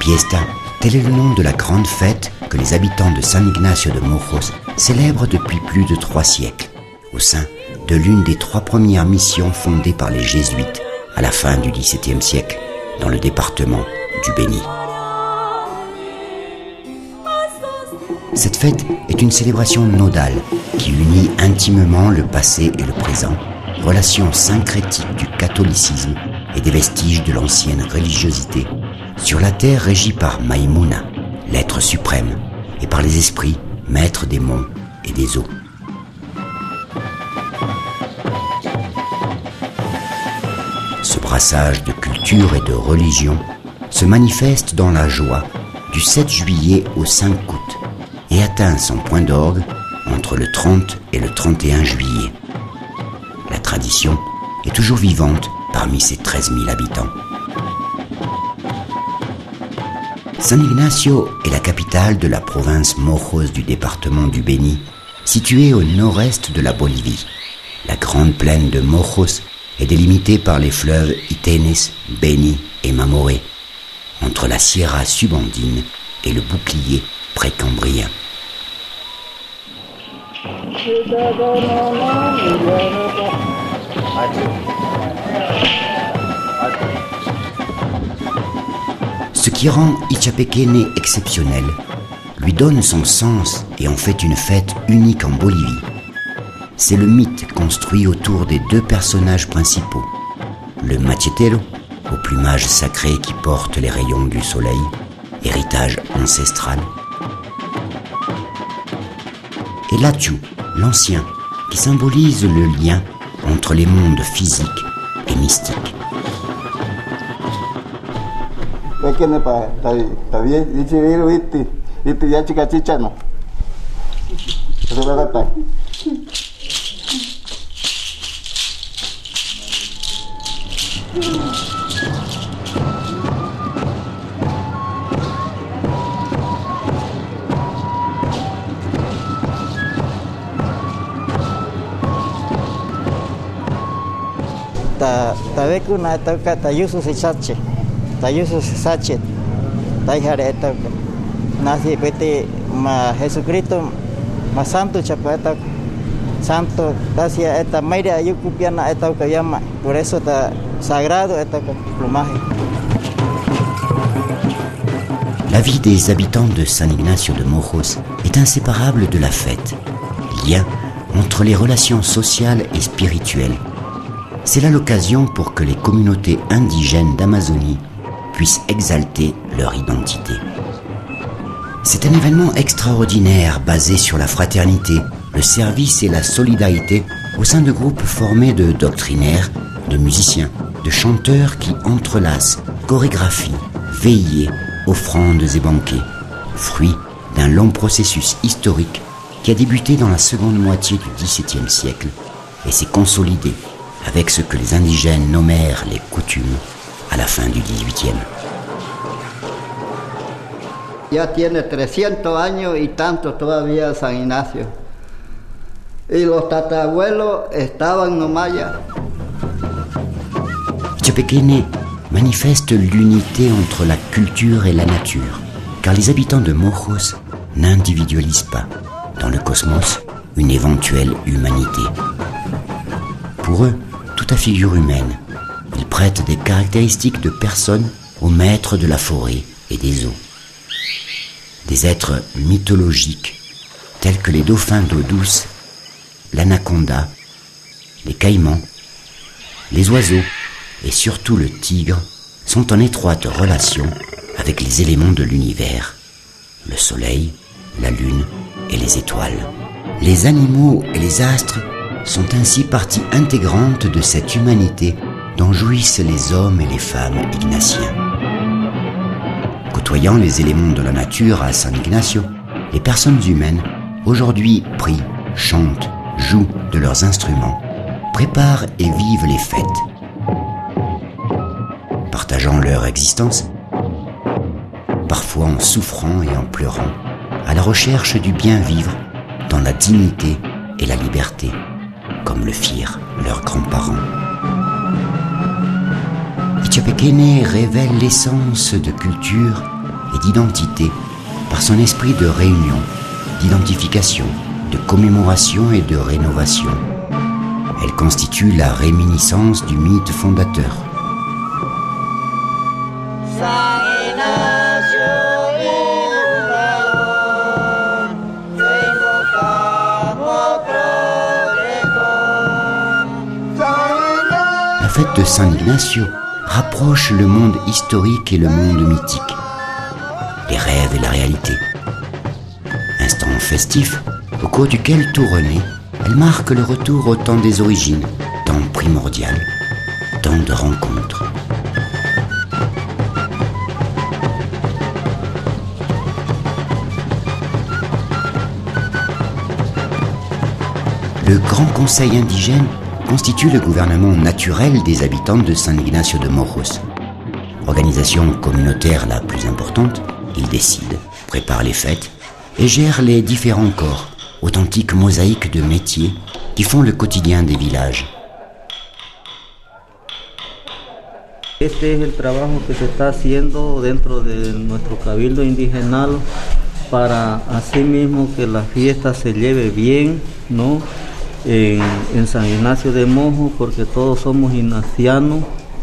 Piesta, tel est le nom de la grande fête que les habitants de San Ignacio de Mojos célèbrent depuis plus de 3 siècles, au sein de l'une des 3 premières missions fondées par les jésuites à la fin du XVIIe siècle, dans le département du Beni. Cette fête est une célébration nodale qui unit intimement le passé et le présent, relation syncrétique du catholicisme et des vestiges de l'ancienne religiosité, sur la terre régie par Maimouna, l'être suprême, et par les esprits, maîtres des monts et des eaux. Ce brassage de culture et de religion se manifeste dans la joie du 7 juillet au 5 août et atteint son point d'orgue entre le 30 et le 31 juillet. La tradition est toujours vivante parmi ses 13 000 habitants. San Ignacio est la capitale de la province Mojos du département du Beni, située au nord-est de la Bolivie. La grande plaine de Mojos est délimitée par les fleuves Itenez, Beni et Mamoré, entre la Sierra Subandine et le bouclier précambrien. Ce qui rend Ichapekene exceptionnel, lui donne son sens et en fait une fête unique en Bolivie. C'est le mythe construit autour des 2 personnages principaux, le machetero, au plumage sacré qui porte les rayons du soleil, héritage ancestral, et l'achu, l'ancien, qui symbolise le lien entre les mondes physiques et mystiques. La vie des habitants de San Ignacio de Mojos est inséparable de la fête, lien entre les relations sociales et spirituelles. C'est là l'occasion pour que les communautés indigènes d'Amazonie puissent exalter leur identité. C'est un événement extraordinaire basé sur la fraternité, le service et la solidarité au sein de groupes formés de doctrinaires, de musiciens, de chanteurs qui entrelacent chorégraphies, veillées, offrandes et banquets, fruit d'un long processus historique qui a débuté dans la seconde moitié du XVIIe siècle et s'est consolidé avec ce que les indigènes nommèrent les coutumes à la fin du XVIIIe. Ya tiene 300 años y tanto todavía San Ignacio. Y los tatarabuelos estaban no mayas. Ichapekene manifeste l'unité entre la culture et la nature, car les habitants de Mojos n'individualisent pas, dans le cosmos, une éventuelle humanité. Pour eux, tout à figure humaine, ils prêtent des caractéristiques de personnes aux maîtres de la forêt et des eaux. Des êtres mythologiques tels que les dauphins d'eau douce, l'anaconda, les caïmans, les oiseaux et surtout le tigre sont en étroite relation avec les éléments de l'univers, le soleil, la lune et les étoiles. Les animaux et les astres sont ainsi partie intégrante de cette humanité dont jouissent les hommes et les femmes ignatiens. Côtoyant les éléments de la nature à San Ignacio, les personnes humaines, aujourd'hui prient, chantent, jouent de leurs instruments, préparent et vivent les fêtes. Partageant leur existence, parfois en souffrant et en pleurant, à la recherche du bien-vivre, dans la dignité et la liberté, comme le firent leurs grands-parents. Ichapekene révèle l'essence de culture et d'identité par son esprit de réunion, d'identification, de commémoration et de rénovation. Elle constitue la réminiscence du mythe fondateur. La fête de San Ignacio rapproche le monde historique et le monde mythique, les rêves et la réalité. Instant festif au cours duquel tout renaît, elle marque le retour au temps des origines, temps primordial, temps de rencontre. Le Grand Conseil indigène constitue le gouvernement naturel des habitants de San Ignacio de Mojos. Organisation communautaire la plus importante, il décide, prépare les fêtes et gère les différents corps, authentiques mosaïques de métiers qui font le quotidien des villages. Este es el trabajo que se está haciendo dentro de nuestro cabildo indigenal para así mismo que la fiesta se lleve bien, ¿no? En San Ignacio de Mojos, porque todos somos ignacianos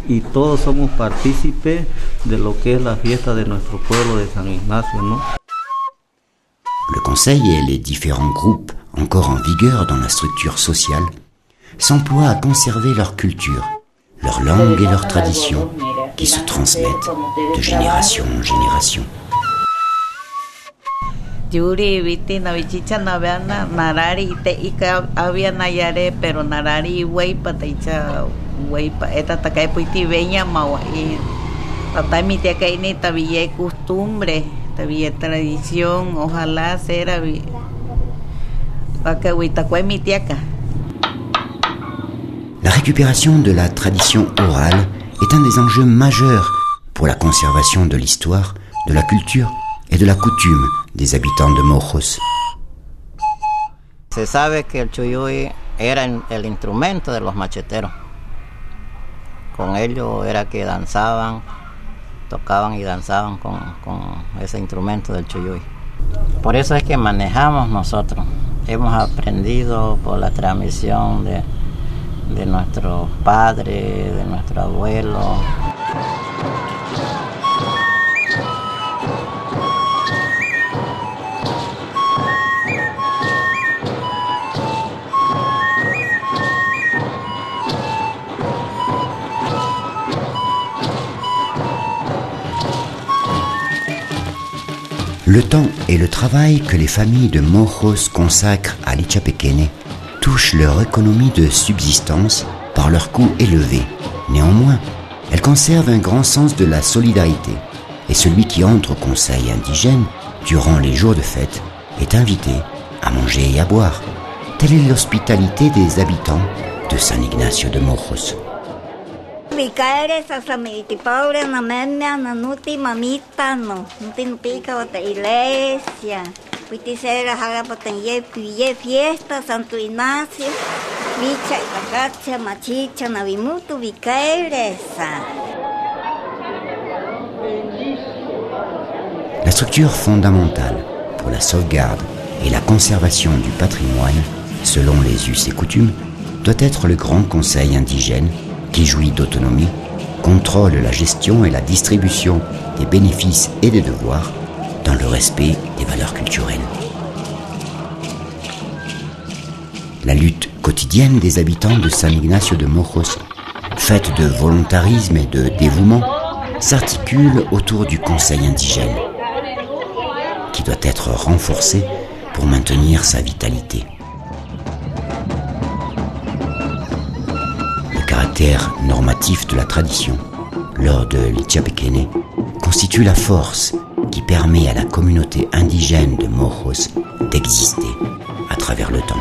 y todos somos partícipes de lo que es la fiesta de nuestro pueblo de San Ignacio, ¿no? Le Conseil et les différents groupes encore en vigueur dans la structure sociale s'emploient à conserver leur culture, leur langue et leurs traditions qui se transmettent de génération en génération. La récupération de la tradition orale est un des enjeux majeurs pour la conservation de l'histoire, de la culture et de la coutume des habitants de Mojos. Se sabe que el chuyuy era el instrumento de los macheteros. Con ello era que danzaban, tocaban y danzaban con ese instrumento del chuyuy. Por eso es que manejamos nosotros. Hemos aprendido por la transmisión de nuestros padres, de nuestros abuelos. Le temps et le travail que les familles de Mojos consacrent à l'Ichapekene touchent leur économie de subsistance par leurs coûts élevés. Néanmoins, elles conservent un grand sens de la solidarité et celui qui entre au conseil indigène durant les jours de fête est invité à manger et à boire. Telle est l'hospitalité des habitants de San Ignacio de Mojos. La structure fondamentale pour la sauvegarde et la conservation du patrimoine, selon les us et coutumes, doit être le Grand Conseil indigène qui jouit d'autonomie, contrôle la gestion et la distribution des bénéfices et des devoirs dans le respect des valeurs culturelles. La lutte quotidienne des habitants de San Ignacio de Mojos, faite de volontarisme et de dévouement, s'articule autour du Conseil indigène, qui doit être renforcé pour maintenir sa vitalité. Le caractère normatif de la tradition, lors de l'Ichapekene, constitue la force qui permet à la communauté indigène de Mojos d'exister à travers le temps.